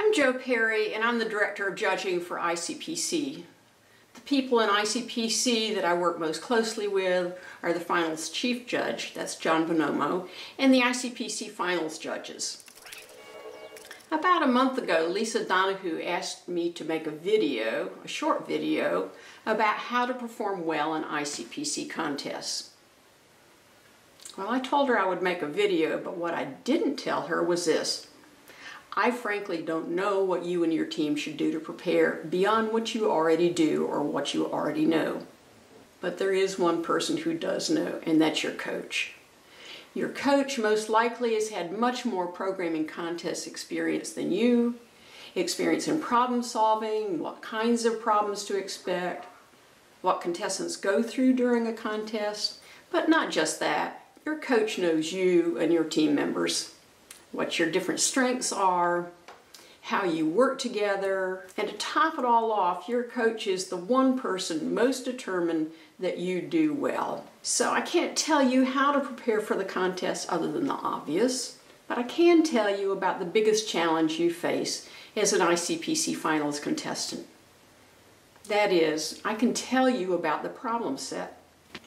I'm Joe Perry, and I'm the Director of Judging for ICPC. The people in ICPC that I work most closely with are the Finals Chief Judge, that's John Bonomo, and the ICPC Finals Judges. About a month ago, Lisa Donahue asked me to make a short video, about how to perform well in ICPC contests. Well, I told her I would make a video, but what I didn't tell her was this. I frankly don't know what you and your team should do to prepare beyond what you already do or what you already know. But there is one person who does know, and that's your coach. Your coach most likely has had much more programming contest experience than you, experience in problem solving, what kinds of problems to expect, what contestants go through during a contest, but not just that. Your coach knows you and your team members, what your different strengths are, how you work together, and to top it all off, your coach is the one person most determined that you do well. So I can't tell you how to prepare for the contest other than the obvious, but I can tell you about the biggest challenge you face as an ICPC finals contestant. That is, I can tell you about the problem set.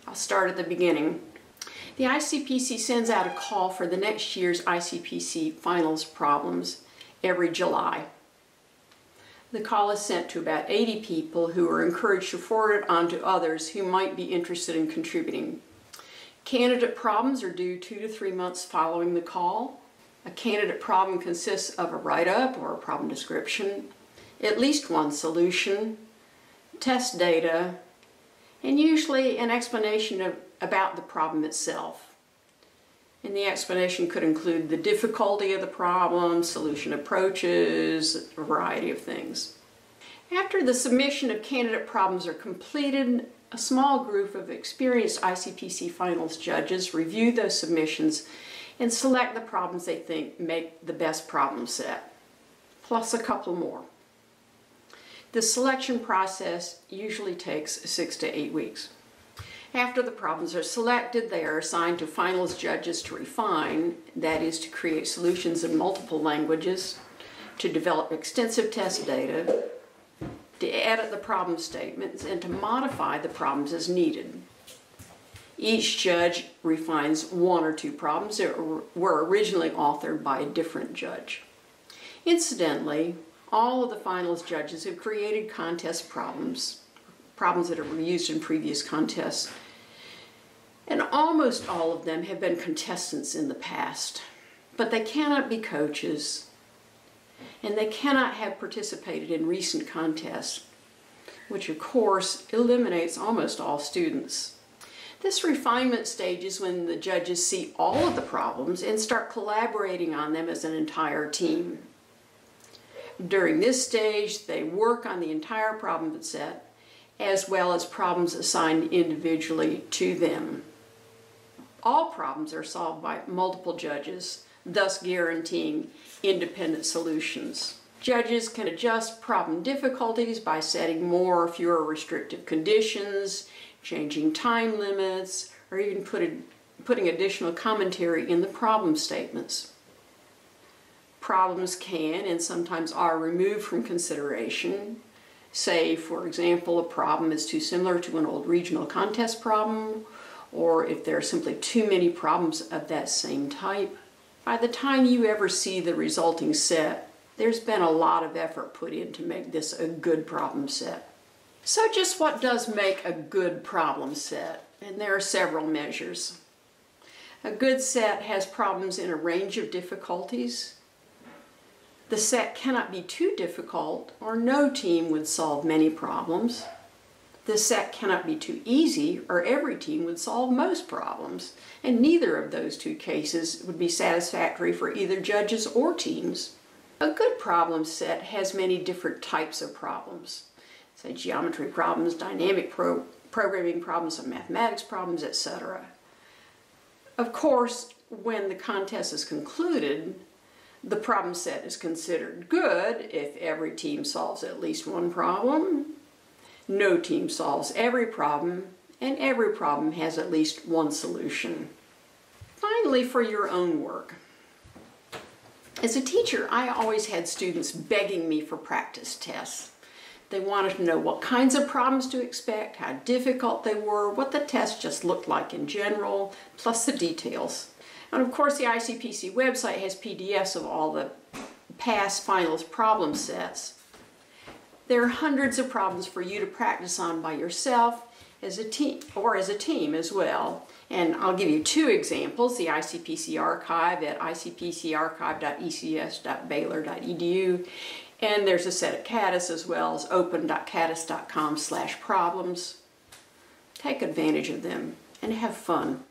I'll start at the beginning. The ICPC sends out a call for the next year's ICPC finals problems every July. The call is sent to about 80 people who are encouraged to forward it on to others who might be interested in contributing. Candidate problems are due 2 to 3 months following the call. A candidate problem consists of a write-up or a problem description, at least one solution, test data, and usually an explanation about the problem itself. And the explanation could include the difficulty of the problem, solution approaches, a variety of things. After the submission of candidate problems are completed, a small group of experienced ICPC finals judges review those submissions and select the problems they think make the best problem set, plus a couple more. The selection process usually takes 6 to 8 weeks. After the problems are selected, they are assigned to finals judges to refine, that is to create solutions in multiple languages, to develop extensive test data, to edit the problem statements, and to modify the problems as needed. Each judge refines 1 or 2 problems that were originally authored by a different judge. Incidentally, all of the finals judges have created contest problems that are used in previous contests, and almost all of them have been contestants in the past, but they cannot be coaches, and they cannot have participated in recent contests, which of course eliminates almost all students. This refinement stage is when the judges see all of the problems and start collaborating on them as an entire team. During this stage, they work on the entire problem set, as well as problems assigned individually to them. All problems are solved by multiple judges, thus guaranteeing independent solutions. Judges can adjust problem difficulties by setting more or fewer restrictive conditions, changing time limits, or even putting additional commentary in the problem statements. Problems can and sometimes are removed from consideration. Say, for example, a problem is too similar to an old regional contest problem, or if there are simply too many problems of that same type. By the time you ever see the resulting set, there's been a lot of effort put in to make this a good problem set. So just what does make a good problem set? And there are several measures. A good set has problems in a range of difficulties. The set cannot be too difficult, or no team would solve many problems. The set cannot be too easy, or every team would solve most problems, and neither of those two cases would be satisfactory for either judges or teams. A good problem set has many different types of problems, say geometry problems, dynamic programming problems, and mathematics problems, etc. Of course, when the contest is concluded, the problem set is considered good if every team solves at least one problem, No team solves every problem, and every problem has at least one solution. Finally, for your own work. As a teacher, I always had students begging me for practice tests. They wanted to know what kinds of problems to expect, how difficult they were, what the test just looked like in general, plus the details. And of course, the ICPC website has PDFs of all the past finals problem sets. There are hundreds of problems for you to practice on by yourself as a team, or as a team as well. And I'll give you two examples, the ICPC archive at icpcarchive.ecs.baylor.edu, and there's a set at CADIS as well as open.cadis.com/problems. Take advantage of them and have fun.